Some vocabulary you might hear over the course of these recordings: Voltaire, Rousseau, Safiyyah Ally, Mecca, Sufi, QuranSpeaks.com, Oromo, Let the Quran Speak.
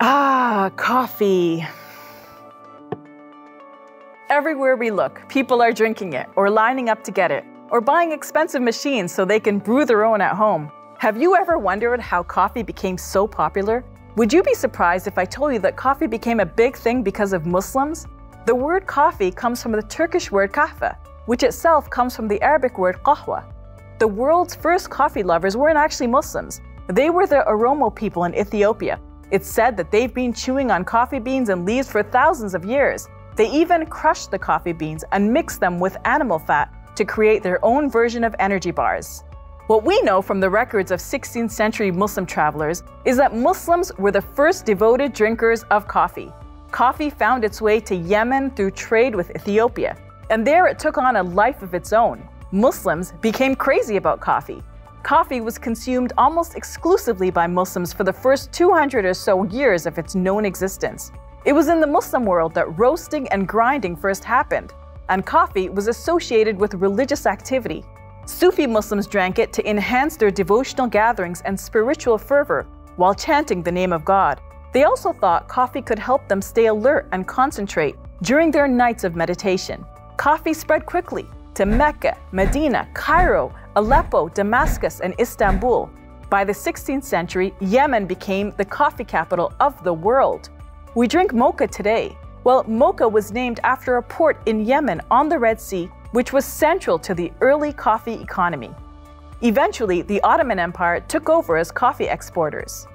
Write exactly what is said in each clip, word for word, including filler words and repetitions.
Ah, coffee. Everywhere we look, people are drinking it or lining up to get it or buying expensive machines so they can brew their own at home. Have you ever wondered how coffee became so popular? Would you be surprised if I told you that coffee became a big thing because of Muslims? The word coffee comes from the Turkish word kahve, which itself comes from the Arabic word qahwa. The world's first coffee lovers weren't actually Muslims. They were the Oromo people in Ethiopia. It's said that they've been chewing on coffee beans and leaves for thousands of years. They even crushed the coffee beans and mixed them with animal fat to create their own version of energy bars. What we know from the records of sixteenth century Muslim travelers is that Muslims were the first devoted drinkers of coffee. Coffee found its way to Yemen through trade with Ethiopia, and there it took on a life of its own. Muslims became crazy about coffee. Coffee was consumed almost exclusively by Muslims for the first two hundred or so years of its known existence. It was in the Muslim world that roasting and grinding first happened, and coffee was associated with religious activity. Sufi Muslims drank it to enhance their devotional gatherings and spiritual fervor while chanting the name of God. They also thought coffee could help them stay alert and concentrate during their nights of meditation. Coffee spread quickly to Mecca, Medina, Cairo, Aleppo, Damascus, and Istanbul. By the sixteenth century, Yemen became the coffee capital of the world. We drink mocha today. Well, mocha was named after a port in Yemen on the Red Sea, which was central to the early coffee economy. Eventually, the Ottoman Empire took over as coffee exporters.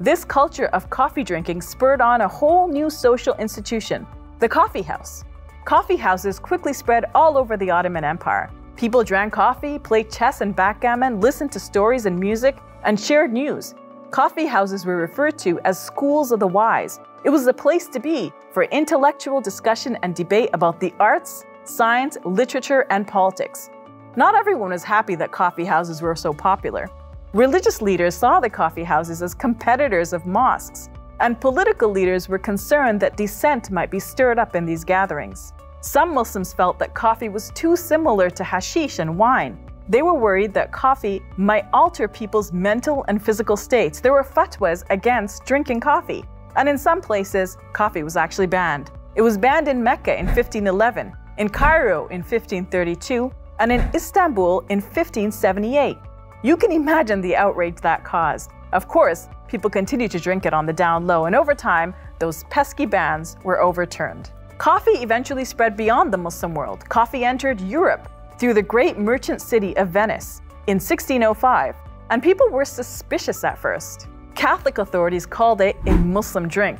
This culture of coffee drinking spurred on a whole new social institution, the coffee house. Coffee houses quickly spread all over the Ottoman Empire. People drank coffee, played chess and backgammon, listened to stories and music, and shared news. Coffee houses were referred to as schools of the wise. It was the place to be for intellectual discussion and debate about the arts, science, literature, and politics. Not everyone was happy that coffee houses were so popular. Religious leaders saw the coffee houses as competitors of mosques, and political leaders were concerned that dissent might be stirred up in these gatherings. Some Muslims felt that coffee was too similar to hashish and wine. They were worried that coffee might alter people's mental and physical states. There were fatwas against drinking coffee. And in some places, coffee was actually banned. It was banned in Mecca in fifteen eleven, in Cairo in fifteen thirty-two, and in Istanbul in fifteen seventy-eight. You can imagine the outrage that caused. Of course, people continued to drink it on the down low, and over time, those pesky bans were overturned. Coffee eventually spread beyond the Muslim world. Coffee entered Europe through the great merchant city of Venice in sixteen oh five, and people were suspicious at first. Catholic authorities called it a Muslim drink.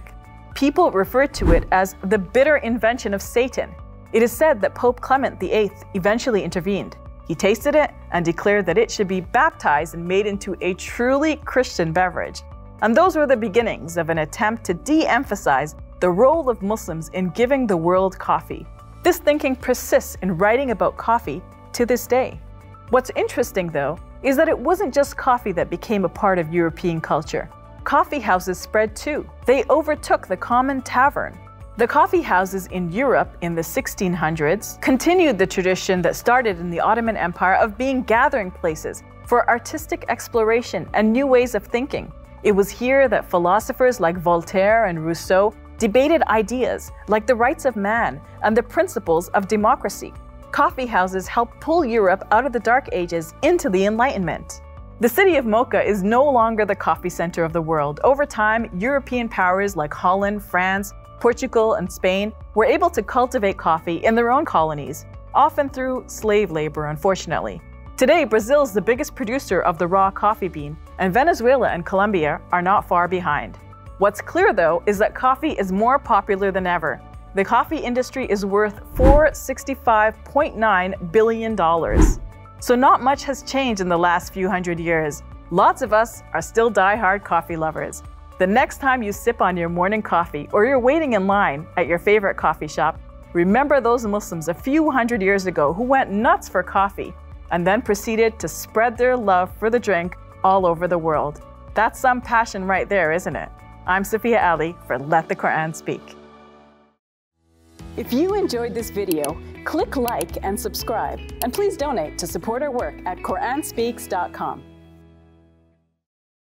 People referred to it as the bitter invention of Satan. It is said that Pope Clement the eighth eventually intervened. He tasted it and declared that it should be baptized and made into a truly Christian beverage. And those were the beginnings of an attempt to de-emphasize the role of Muslims in giving the world coffee. This thinking persists in writing about coffee to this day. What's interesting, though, is that it wasn't just coffee that became a part of European culture. Coffee houses spread too. They overtook the common tavern. The coffee houses in Europe in the sixteen hundreds continued the tradition that started in the Ottoman Empire of being gathering places for artistic exploration and new ways of thinking. It was here that philosophers like Voltaire and Rousseau debated ideas like the rights of man and the principles of democracy. Coffee houses helped pull Europe out of the Dark Ages into the Enlightenment. The city of Mocha is no longer the coffee center of the world. Over time, European powers like Holland, France, Portugal, and Spain were able to cultivate coffee in their own colonies, often through slave labor, unfortunately. Today, Brazil is the biggest producer of the raw coffee bean, and Venezuela and Colombia are not far behind. What's clear, though, is that coffee is more popular than ever. The coffee industry is worth four hundred sixty-five point nine billion dollars. So not much has changed in the last few hundred years. Lots of us are still die-hard coffee lovers. The next time you sip on your morning coffee or you're waiting in line at your favorite coffee shop, remember those Muslims a few hundred years ago who went nuts for coffee and then proceeded to spread their love for the drink all over the world. That's some passion right there, isn't it? I'm Safiyyah Ally for Let the Quran Speak. If you enjoyed this video, click like and subscribe, and please donate to support our work at Quran Speaks dot com.